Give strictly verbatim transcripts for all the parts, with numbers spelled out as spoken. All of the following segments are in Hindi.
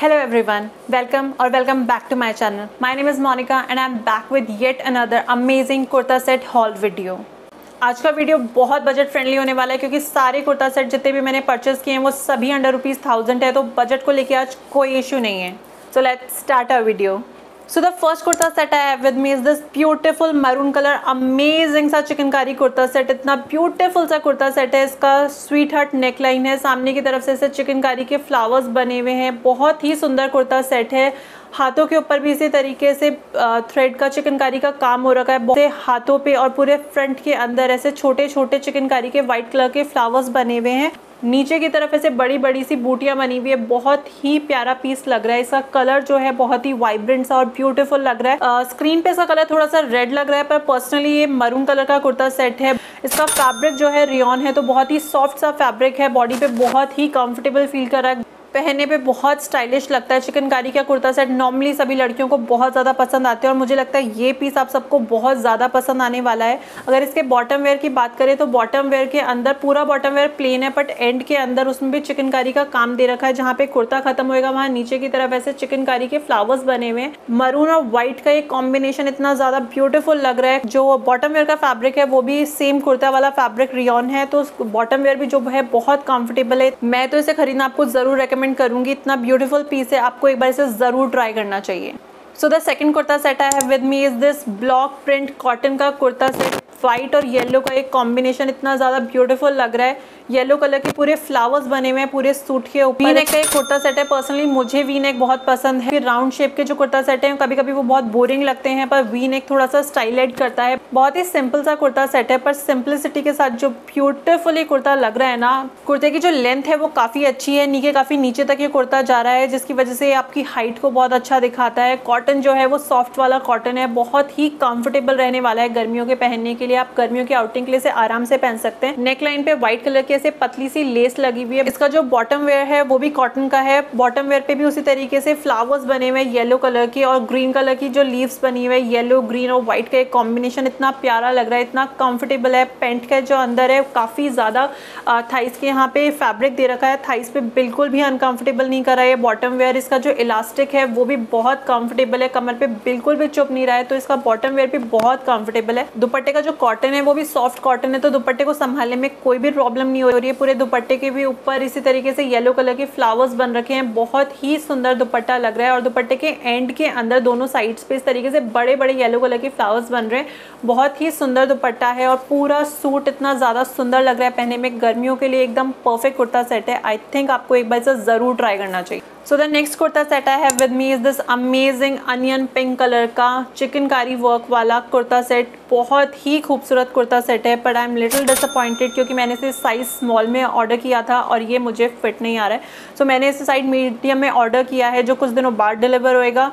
Hello everyone, welcome or welcome back to my channel. My name is Monica and I'm back with yet another amazing kurta set haul video. आज का वीडियो बहुत बजट फ्रेंडली होने वाला है क्योंकि सारे कुर्ता सेट जितने भी मैंने परचेज़ किए हैं वो सभी अंडर रुपीज़ थाउजेंड है, तो बजट को लेके आज कोई इशू नहीं है. So let's start our video. So the first kurta set I have with me is this beautiful maroon colour amazing सा चिकनकारी कुर्ता सेट. इतना ब्यूटीफुल सा कुर्ता सेट है, इसका स्वीट हार्ट नेक लाइन है, सामने की तरफ से इसे चिकनकारी के फ्लावर्स बने हुए हैं. बहुत ही सुंदर कुर्ता सेट है. हाथों के ऊपर भी इसी तरीके से थ्रेड का चिकनकारी का काम हो रखा है. बहुत हाथों पे और पूरे फ्रंट के अंदर ऐसे छोटे छोटे चिकनकारी के वाइट कलर के फ्लावर्स बने हुए हैं. नीचे की तरफ ऐसे बड़ी बड़ी सी बूटियाँ बनी हुई है. बहुत ही प्यारा पीस लग रहा है. इसका कलर जो है बहुत ही वाइब्रेंट सा और ब्यूटीफुल लग रहा है. आ, स्क्रीन पे इसका कलर थोड़ा सा रेड लग रहा है, पर पर्सनली ये मरून कलर का कुर्ता सेट है. इसका फैब्रिक जो है रियॉन है, तो बहुत ही सॉफ्ट सा फैब्रिक है. बॉडी पे बहुत ही कंफर्टेबल फील कर रहा है. पहनने पे बहुत स्टाइलिश लगता है. चिकनकारी का कुर्ता सेट नॉर्मली सभी लड़कियों को बहुत ज़्यादा पसंद आते हैं और मुझे लगता है ये पीस आप सबको बहुत ज़्यादा पसंद आने वाला है. अगर इसके बॉटम वेयर की बात करें तो बॉटम वेयर के अंदर पूरा बॉटम वेयर प्लेन है, बट एंड के अंदर उसमें भी चिकनकारी का काम दे रखा है. जहाँ पे कुर्ता खत्म होएगा वहाँ नीचे की तरफ ऐसे चिकनकारी के फ्लावर्स बने हुए हैं. मरून और व्हाइट का ये कॉम्बिनेशन इतना ज़्यादा ब्यूटीफुल लग रहा है. जो बॉटम वेयर का फैब्रिक है वो भी सेम कुर्ता वाला फैब्रिक रियॉन है, तो बॉटम वेयर भी जो है बहुत कंफर्टेबल है. मैं तो इसे खरीदना आपको ज़रूर कमेंट करूंगी. इतना ब्यूटीफुल पीस है, आपको एक बार इसे ज़रूर ट्राई करना चाहिए. So the second kurta set I have with me is this block print cotton का कुर्ता सेट. वाइट और येलो का एक कॉम्बिनेशन इतना ज़्यादा ब्यूटीफुल लग रहा है. येलो कलर के पूरे फ्लावर्स बने हुए हैं पूरे सूट के ऊपर. वी नेक का एक कुर्ता सेट है. पर्सनली मुझे वी नेक बहुत पसंद है. फिर राउंड शेप के जो कुर्ता सेट हैं कभी कभी वो बहुत बोरिंग लगते हैं, पर वी नेक थोड़ा सा स्टाइल ऐड करता है. बहुत ही सिंपल सा कुर्ता सेट है, पर सिंपलिसिटी के साथ जो ब्यूटीफुल ये कुर्ता लग रहा है ना. कुर्ते की जो लेंथ है वो काफ़ी अच्छी है, नीचे काफ़ी नीचे तक ये कुर्ता जा रहा है, जिसकी वजह से आपकी हाइट को बहुत अच्छा दिखाता है. कॉटन जो है वो सॉफ्ट वाला कॉटन है, बहुत ही कंफर्टेबल रहने वाला है गर्मियों के पहनने के लिए. आप गर्मियों की आउटिंग के लिए से आराम से पहन सकते हैं. नेक लाइन पे व्हाइट कलर की ऐसे पतली सी लेस लगी हुई है. इसका जो बॉटम वेयर है वो भी कॉटन का है. बॉटम वेयर पे भी उसी तरीके से फ्लावर्स बने हुए हैं येलो कलर के, और ग्रीन कलर की जो लीव्स बनी हुई है. येलो ग्रीन और व्हाइट का एक कॉम्बिनेशन इतना प्यारा लग रहा है, इतना कंफर्टेबल है. पैंट का जो अंदर है काफ़ी ज़्यादा थाइस के यहाँ पे फैब्रिक दे रखा है. थाइस पे बिल्कुल भी अनकंफर्टेबल नहीं कर रहा है बॉटम वेयर. इसका जो इलास्टिक है वो भी बहुत कंफर्टेबल है, कमर पे बिल्कुल भी चुभ नहीं रहा है, तो इसका बॉटम वेयर भी बहुत कंफर्टेबल है. दुपट्टे का जो कॉटन है वो भी सॉफ्ट कॉटन है, तो दुपट्टे को संभालने में कोई भी प्रॉब्लम नहीं हो रही है. पूरे दुपट्टे के भी ऊपर इसी तरीके से येलो कलर के फ्लावर्स बन रखे हैं. बहुत ही सुंदर दुपट्टा लग रहा है, और दुपट्टे के एंड के अंदर दोनों साइड्स पे इस तरीके से बड़े बड़े येलो कलर के फ्लावर्स बन रहे हैं. बहुत ही सुंदर दुपट्टा है, और पूरा सूट इतना ज़्यादा सुंदर लग रहा है पहनने में. गर्मियों के लिए एकदम परफेक्ट कुर्ता सेट है. आई थिंक आपको एक बार इसे ज़रूर ट्राई करना चाहिए. So the next kurta set I have with me is this amazing onion pink colour का चिकनकारी वर्क वाला कुर्ता सेट. बहुत ही खूबसूरत कुर्ता सेट है, पर आई एम लिटिल डिसअपॉइंटेड क्योंकि मैंने इसे साइज़ स्मॉल में ऑर्डर किया था और ये मुझे फिट नहीं आ रहा है. सो so, मैंने इसे साइज मीडियम में ऑर्डर किया है जो कुछ दिनों बाद डिलीवर होएगा,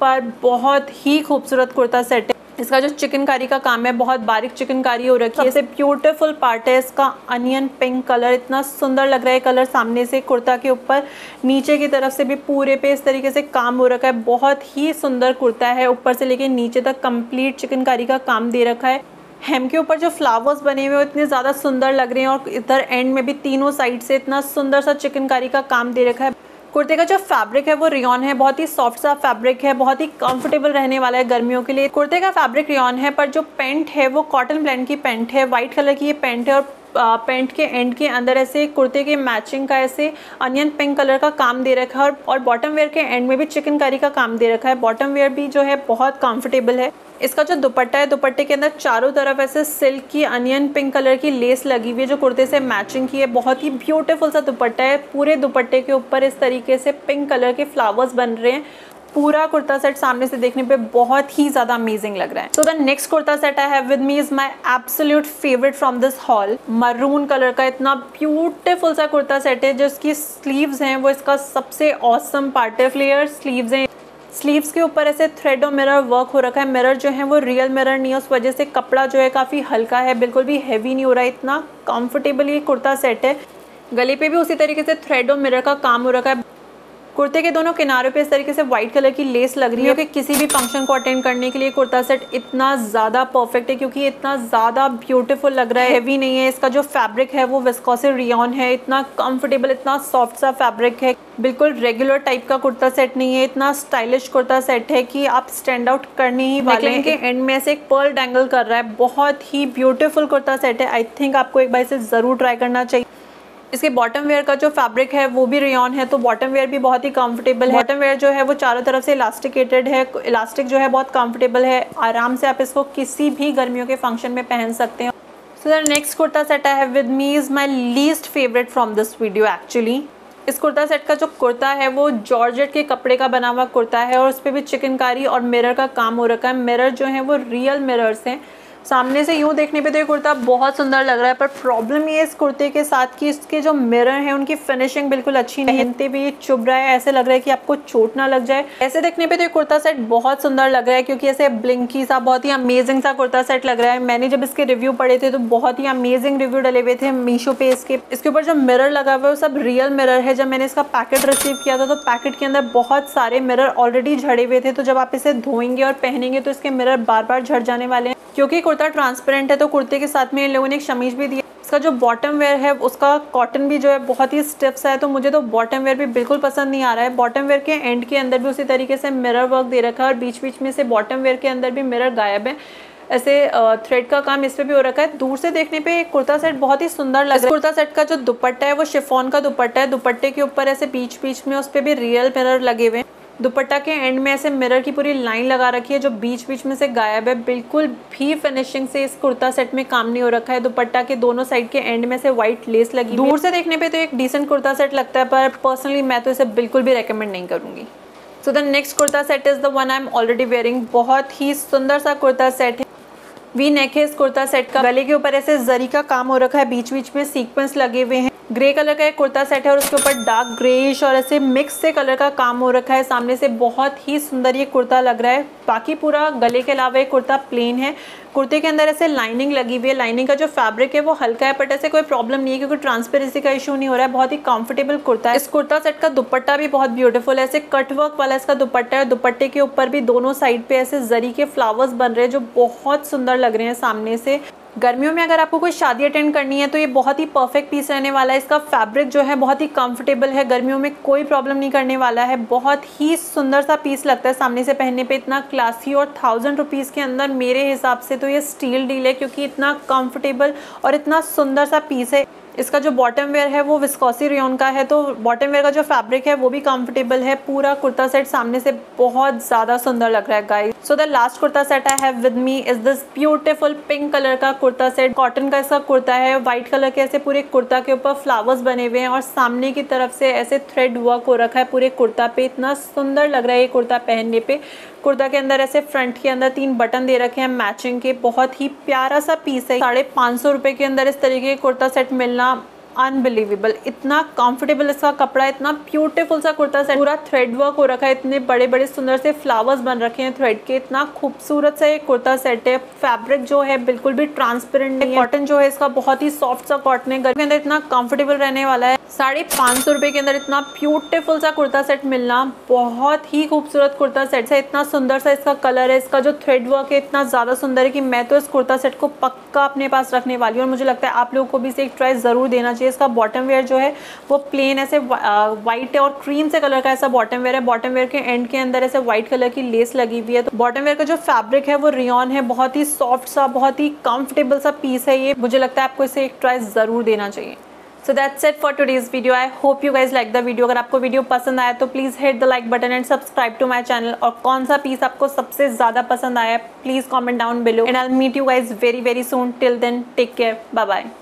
पर बहुत ही खूबसूरत कुर्ता सेट है. इसका जो चिकनकारी का काम है बहुत बारीक चिकनकारी हो रखी है. ऐसे ब्यूटीफुल पार्ट है इसका अनियन पिंक कलर. इतना सुंदर लग रहा है कलर सामने से कुर्ता के ऊपर. नीचे की तरफ से भी पूरे पे इस तरीके से काम हो रखा है. बहुत ही सुंदर कुर्ता है, ऊपर से लेके नीचे तक कंप्लीट चिकनकारी का काम दे रखा है. हेम के ऊपर जो फ्लावर्स बने हुए हैं इतने ज़्यादा सुंदर लग रहे हैं, और इधर एंड में भी तीनों साइड से इतना सुंदर सा चिकनकारी का काम दे रखा है. कुर्ते का जो फैब्रिक है वो रियॉन है. बहुत ही सॉफ्ट सा फैब्रिक है, बहुत ही कंफर्टेबल रहने वाला है गर्मियों के लिए. कुर्ते का फैब्रिक रियॉन है, पर जो पैंट है वो कॉटन ब्लेंड की पैंट है. वाइट कलर की ये पैंट है, और पैंट के एंड के अंदर ऐसे कुर्ते के मैचिंग का ऐसे अनियन पिंक कलर का काम दे रखा है, और बॉटम वेयर के एंड में भी चिकनकारी का काम दे रखा है. बॉटम वेयर भी जो है बहुत कंफर्टेबल है. इसका जो दुपट्टा है दुपट्टे के अंदर चारों तरफ ऐसे सिल्क की अनियन पिंक कलर की लेस लगी हुई है जो कुर्ते से मैचिंग की है. बहुत ही ब्यूटीफुल सा दुपट्टा है. पूरे दुपट्टे के ऊपर इस तरीके से पिंक कलर के फ्लावर्स बन रहे हैं. पूरा कुर्ता सेट सामने से देखने पे बहुत ही ज़्यादा अमेजिंग लग रहा है. So the next kurta set I have with me is my absolute favourite from this haul. Maroon colour का इतना ब्यूटीफुल सा कुर्ता सेट है. जो इसकी स्लीव्स हैं वो इसका सबसे ऑसम पार्ट है. फ्लेयर स्लीव्स हैं. स्लीव्स के ऊपर ऐसे थ्रेड और मिरर वर्क हो रखा है. मिरर जो है वो रियल मिरर नहीं है, उस वजह से कपड़ा जो है काफ़ी हल्का है, बिल्कुल भी हैवी नहीं हो रहा है. इतना कंफर्टेबल ये कुर्ता सेट है. गले पे भी उसी तरीके से थ्रेड और मिरर का काम हो रखा है. कुर्ते के दोनों किनारों पे इस तरीके से व्हाइट कलर की लेस लग रही है कि किसी भी फंक्शन को अटेंड करने के लिए कुर्ता सेट इतना ज़्यादा परफेक्ट है, क्योंकि इतना ज़्यादा ब्यूटीफुल लग रहा है, हैवी नहीं है। इसका जो फैब्रिक है वो विस्कोसी रियॉन है, इतना कम्फर्टेबल, इतना सॉफ्ट सा फैब्रिक है, बिल्कुल रेगुलर टाइप का कुर्ता सेट नहीं है, इतना स्टाइलिश कुर्ता सेट है कि आप स्टैंड आउट करने ही वाले हैं। इनके एंड में ऐसे एक पर्ल डैंगल कर रहा है, बहुत ही ब्यूटीफुल कुर्ता सेट है। आई थिंक आपको एक बार इसे ज़रूर ट्राई करना चाहिए। इसके बॉटम वेयर का जो फैब्रिक है वो भी रेयॉन है, तो बॉटम वेयर भी बहुत ही कंफर्टेबल है। बॉटम वेयर जो है वो चारों तरफ से इलास्टिकेटेड है, इलास्टिक जो है बहुत कंफर्टेबल है, आराम से आप इसको किसी भी गर्मियों के फंक्शन में पहन सकते हैं। So the next kurta set I have with me is my least favourite from this video actually. इस कुर्ता सेट का जो कुर्ता है वो जॉर्जेट के कपड़े का बना हुआ कुर्ता है और उस पर भी चिकनकारी और मिरर का काम हो रखा है। मिरर जो है वो रियल मिरर्स हैं। सामने से यूँ देखने पे तो ये कुर्ता बहुत सुंदर लग रहा है, पर प्रॉब्लम ये इस कुर्ते के साथ कि इसके जो मिरर हैं उनकी फिनिशिंग बिल्कुल अच्छी नहीं है। पहनते भी ये चुभ रहा है, ऐसे लग रहा है कि आपको चोट ना लग जाए। ऐसे देखने पे तो ये कुर्ता सेट बहुत सुंदर लग रहा है, क्योंकि ऐसे ब्लिंकी सा बहुत ही अमेजिंग सा कुर्ता सेट लग रहा है। मैंने जब इसके रिव्यू पढ़े थे तो बहुत ही अमेजिंग रिव्यू डले हुए थे मीशो पे इसके। इसके ऊपर जो मिरर लगा हुआ है वो सब रियल मिरर है। जब मैंने इसका पैकेट रिसीव किया था तो पैकेट के अंदर बहुत सारे मिरर ऑलरेडी झड़े हुए थे, तो जब आप इसे धोएंगे और पहनेंगे तो इसके मिरर बार बार झड़ जाने वाले हैं। क्योंकि कुर्ता ट्रांसपेरेंट है तो कुर्ते के साथ में इन लोगों ने एक शमीज भी दी है। इसका जो बॉटम वेयर है उसका कॉटन भी जो है बहुत ही स्टिफ सा है, तो मुझे तो बॉटम वेयर भी बिल्कुल पसंद नहीं आ रहा है। बॉटम वेयर के एंड के अंदर भी उसी तरीके से मिरर वर्क दे रखा है और बीच बीच में से बॉटम वेयर के अंदर भी मिरर गायब है, ऐसे थ्रेड का काम इस पर भी हो रखा है। दूर से देखने पे कुर्ता सेट बहुत ही सुंदर लग रहा है। कुर्ता सेट का जो दुपट्टा है वो शिफॉन का दुपट्टा है, दुपट्टे के ऊपर ऐसे बीच बीच में उस पर भी रियल मिरर लगे हुए हैं। दुपट्टा के एंड में ऐसे मिरर की पूरी लाइन लगा रखी है जो बीच बीच में से गायब है। बिल्कुल भी फिनिशिंग से इस कुर्ता सेट में काम नहीं हो रखा है। दुपट्टा के दोनों साइड के एंड में से व्हाइट लेस लगी। दूर से देखने पे तो एक डिसेंट कुर्ता सेट लगता है, पर पर्सनली मैं तो इसे बिल्कुल भी रेकमेंड नहीं करूँगी। So the next kurta set is the one I am already wearing. बहुत ही सुंदर सा कुर्ता सेट है। वी नेक है इस कुर्ता सेट का, गले के ऊपर ऐसे जरी का काम हो रखा है, बीच बीच में सीक्वेंस लगे हुए हैं। ग्रे कलर का एक कुर्ता सेट है और उसके ऊपर डार्क ग्रेइश और ऐसे मिक्स से कलर का काम हो रखा है। सामने से बहुत ही सुंदर ये कुर्ता लग रहा है। बाकी पूरा गले के अलावा ये कुर्ता प्लेन है। कुर्ते के अंदर ऐसे लाइनिंग लगी हुई है। लाइनिंग का जो फैब्रिक है वो हल्का है, बट ऐसे कोई प्रॉब्लम नहीं है क्योंकि ट्रांसपेरेंसी का इशू नहीं हो रहा है। बहुत ही कंफर्टेबल कुर्ता है। इस कुर्ता सेट का दुपट्टा भी बहुत ब्यूटीफुल है, ऐसे कट वर्क वाला इसका दुपट्टा है। दुपट्टे के ऊपर भी दोनों साइड पे ऐसे जरी के फ्लावर्स बन रहे हैं जो बहुत सुंदर लग रहे हैं। सामने से गर्मियों में अगर आपको कोई शादी अटेंड करनी है तो ये बहुत ही परफेक्ट पीस रहने वाला है। इसका फैब्रिक जो है बहुत ही कंफर्टेबल है, गर्मियों में कोई प्रॉब्लम नहीं करने वाला है। बहुत ही सुंदर सा पीस लगता है सामने से पहनने पे, इतना क्लासी। और थाउजेंड रुपीज़ के अंदर मेरे हिसाब से तो ये स्टील डील है, क्योंकि इतना कंफर्टेबल और इतना सुंदर सा पीस है। इसका जो बॉटम वेयर है वो विस्कोसी रेयॉन का है, तो बॉटम वेयर का जो फैब्रिक है वो भी कंफर्टेबल है। पूरा कुर्ता सेट सामने से बहुत ज़्यादा सुंदर लग रहा है guys. So the last kurta set I have with me is this beautiful pink colour का कुर्ता सेट। कॉटन का इसका कुर्ता है, वाइट कलर के ऐसे पूरे कुर्ता के ऊपर फ्लावर्स बने हुए हैं और सामने की तरफ से ऐसे थ्रेड वर्क हो रखा है पूरे कुर्ता पे। इतना सुंदर लग रहा है ये कुर्ता पहनने पर। कुर्ता के अंदर ऐसे फ्रंट के अंदर तीन बटन दे रखे हैं मैचिंग के। बहुत ही प्यारा सा पीस है। साढ़े पाँच सौ रुपये के अंदर इस तरीके का कुर्ता सेट मिलना अनबिलीवेबल। इतना कंफर्टेबल इसका कपड़ा, इतना ब्यूटीफुल सा कुर्ता सेट, पूरा थ्रेड वर्क हो रखा है, इतने बड़े बड़े सुंदर से फ्लावर्स बन रखे हैं थ्रेड के। इतना खूबसूरत सा ये कुर्ता सेट है। फैब्रिक जो है बिल्कुल भी ट्रांसपेरेंट नहीं है। कॉटन जो है इसका बहुत ही सॉफ्ट सा कॉटन है। घर के अंदर इतना कंफर्टेबल रहने वाला है। साढ़े पाँच सौ रुपये के अंदर इतना ब्यूटीफुल सा कुर्ता सेट मिलना बहुत ही खूबसूरत कुर्ता सेट है। इतना सुंदर सा इसका कलर है, इसका जो थ्रेड वर्क है इतना ज़्यादा सुंदर है कि मैं तो इस कुर्ता सेट को पक्का अपने पास रखने वाली हूँ। और मुझे लगता है आप लोगों को भी इसे एक ट्राई ज़रूर देना चाहिए। इसका बॉटम वेयर जो है वो प्लेन ऐसे वाइट है और क्रीम से कलर का ऐसा बॉटम वेयर है। बॉटम वेयर के एंड के अंदर ऐसे व्हाइट कलर की लेस लगी हुई है। तो बॉटम वेयर का जो फैब्रिक है वो रेयॉन है। बहुत ही सॉफ्ट सा, बहुत ही कंफर्टेबल सा पीस है ये। मुझे लगता है आपको इसे एक ट्राई ज़रूर देना चाहिए। So that's it for today's video. I hope you guys like the video. अगर आपको वीडियो पसंद आया तो please hit the like button and subscribe to my channel. और कौन सा पीस आपको सबसे ज़्यादा पसंद आया please comment down below. And I will meet you guys very very soon. Till then take care, bye bye.